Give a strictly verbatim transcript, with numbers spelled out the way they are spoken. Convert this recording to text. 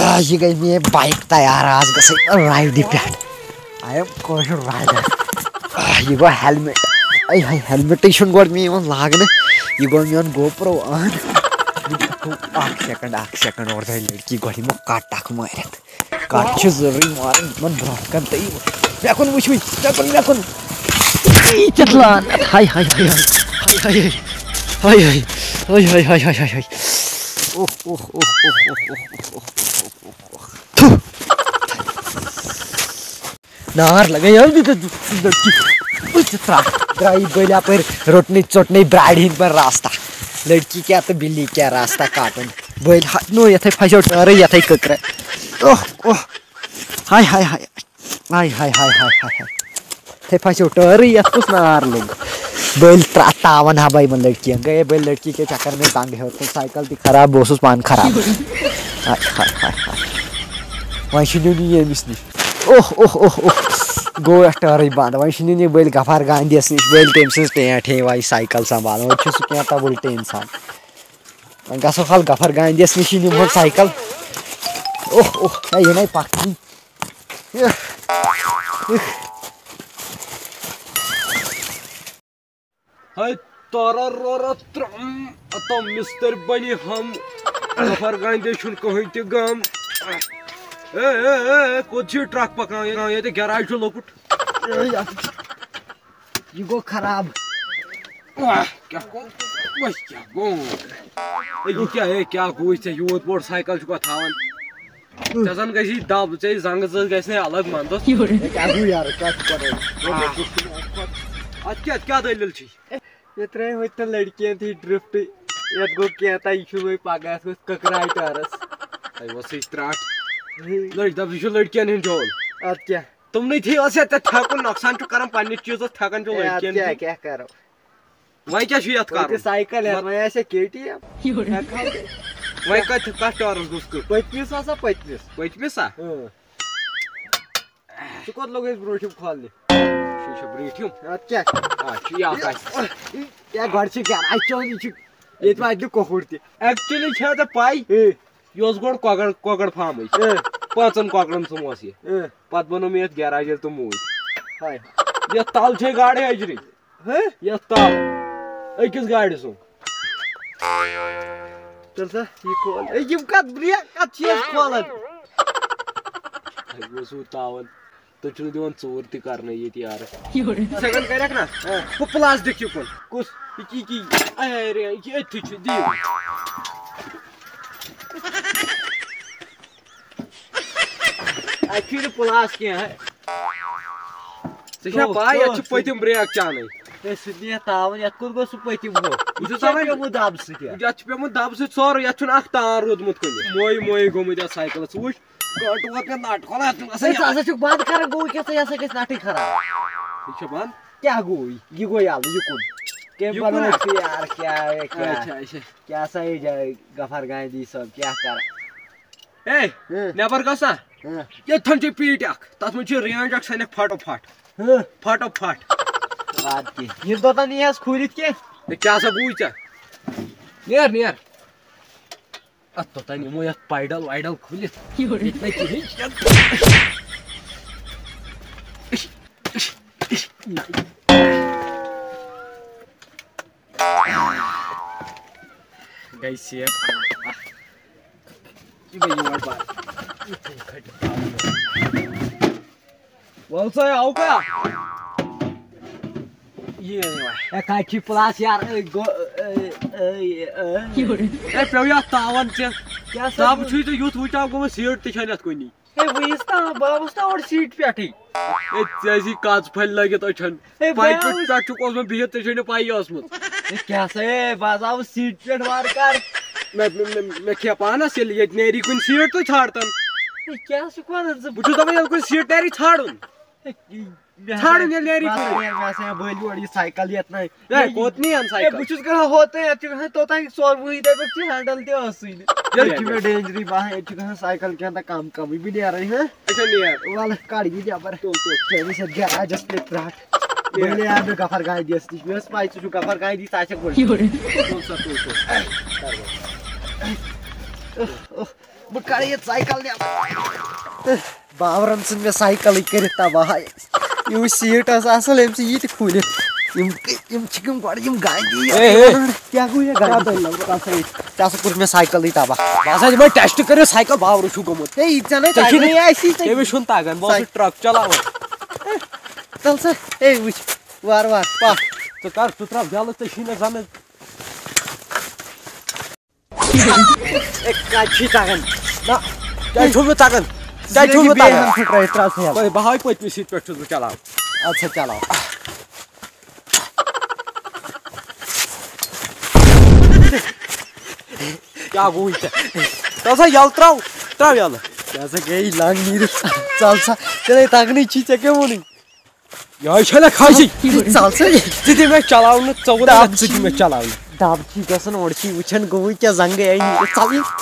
Uh, you gave me a bike, Tayara. I arrived at I am going to ride it. Uh, you got helmet. I helmetation got me on Lagna. You got me on GoPro on. Second, second order. You got him a car tack. My head. Catches the ring. One block. Can't you? Back on which we step on. Back on. Hi, hi, hi, hi. Hi, hi, hi. Hi, hi, hi, hi, hi, hi. Oh, oh, oh, oh, oh, oh, oh, oh, oh. Naar lagay yaar bhi to puchtra dry boila par rotni chotni bride hin par rasta ladki kya to billi kya rasta kaatan boil no yathai phashot are yathai kakra oh oh hi hi hi hi hi hi hi hi thai phashot are yathus naar lag बैल तावन हा भाई मन लड़की गए बैल लड़की के चक्कर में टांगे होते साइकिल भी खराब बोसुस पान खराब हाय हाय हाय वहीं शिनुनी ये बिस्ली ओह ओह ओह ओह गो अटरी बांध वहीं शिनुनी बैल गफार गांधी ऐसे बैल टेम से टें ठे वहीं साइकिल संभालो अच्छे से क्या तब बोलते इंसान उनका सोखाल गफार गांधी ऐसे शिनुनी बहुत साइकिल ओह ओह ये नहीं पाकती Hey, tararararam, atom Mister Bunny ham, safar gainde shun kahin te gam. Hey, hey, hey, kochi truck pakna hai, ye the garage lo put. You go kharab. क्या को? बस क्या को? ये क्या है? क्या कोई से यूथ मोटरसाइकिल चुका था वन? जैसन कैसी दाब जैसी जंगल जैसे अलग मानता है। क्या हुआ यार? क्या करें? अच्छा क्या दलील थी? ये तरह में इतने लड़कियां थी ड्रिफ्ट ये तो क्या था इशू में पागल से ककराई टारस आई वो सी ट्रैक लड़का विशु लड़कियां नहीं जोल आज क्या तुम नहीं थी वैसे तो था को नुकसान तो करम पानी चीज़ तो था कन जो लड़कियां क्या क्या करो वही क्या शुरू कर रहे साइकिल है मैं ऐसे केटी है वही का था टारस उसको पैंतीस सा पैंतीस पैंतीस सा तो कौन लोग इस ब्रोशिप खोल दे अच्छा क्या क्या घर से क्या चोरी ये तो आज कोकुरती एक्चुअली छे तो पाई योस गोड कोगड़ कोगड़ फार्म है पांचन कोगड़न समोसी पत बनो में गैराज तो मूल हाय ये ताल छे गाड़ी हजरी है ये ताल एकिस गाड़ी सो तरसा ये कॉल ए यम का ब्रेक अच्छी कॉल है वो सो तावन तो चलो दिवान चोरती करने ये थी यार सेकंड कह रखना वो प्लास देखियो कौन कुछ की की अरे ये अच्छी चीज़ दी आखिर प्लास क्या है सेशन बाय अच्छी पैटिम ब्रेक चाने ऐसे दिया तावन या कुछ को सुपैटिम हो मुझे तावन या मुझे दाब से क्या मुझे अच्छी पे मुझे दाब से चोर या चुन आठ तार रोड मुझ को मोई मोई गोमिदा साइकिल सूझ गोटुआ के नाट खोला तुम ऐसे ऐसे चुप बात कर गोई कैसे ऐसे किस नाटी खरा ठीक है बात क्या गोई ये गोई यार ये कौन क्या बनोगे यार क्या है क्या क्या सही जाए गफर गांधी सब क्या कर ए नेवर कसा ये थंडी पीड़क तब मुझे रियांग जक सने फाटो फाट फाटो फाट बात की ये तो तो नहीं है स्कूलित के क्या सब गोई चा नियर नियर तो तानी मोया पाइडल वाइडल खुले इतना कि गाइस ये ये बार बार वाल से आओ क्या ये ये काची प्लास यार ए प्रव्या तावन से क्या सब छुई तो यूथ हुई आपको मैं सीट ते छनत कोई नहीं ए वईस्ता बाबूस्ता और सीट पे अठी ए जैसी काज फल लगे तो छन पाइप पे चाटू को उसमें भीत ते छने पाई उसमें क्या से बाजाओ सीट पे वार कर मैं मैं क्या पाना से ये नेरी कोई सीट तो छाड़तन क्या सुखवा बुझो तो कोई सीट नेरी छाड़ून छाड़ ने लेरी पूरी वैसे बोलवाड़ी साइकिल इतना नहीं कोतनी हम साइकिल बुचुस का होते है तो है तोता सॉल्व हुई दे बच्चे हैंडल दे हसी यार कि में डेंजरी बाहर है तो साइकिल के अंदर काम का भी नहीं आ रही है अच्छा नहीं यार वाला गाड़ी भी जा पर तो तो चली से गया जस्ट ले ट्रैक बोले यार गफर गाय दी असली में स्पाइस जो गफर गाय दी साइकिल बोल कौन सा तो तो बका Italian cycle. Bavrams in the cycle, you see it as asylum, see it cool. Im chicken got him guiding. Yaguya Garato, that's a good cycle. Itaba. My test to get a cycle power to go. Hey, it's an I see the vision tag and boss truck. Tell us, hey, which war was past the car to trap Galatashina Zamel. एक काची ताकन ना जाए छोड़ ताकन जाए छोड़ ताकन फिर try ट्रास है कोई बाहर कोई इतनी सीट पे चुप चलाओ अच्छा चलाओ क्या गोई थे तो ऐसा यात्रा ट्राव याना ऐसा कहीं लांग नीर चालसा तेरे ताकनी चीज़ है क्या मोनी यार चला खाई चालसा जितने मैं चलाऊँ ना चौड़ा आप जितने मैं चलाऊँ Dabchi doesn't want to see which and go which is angry.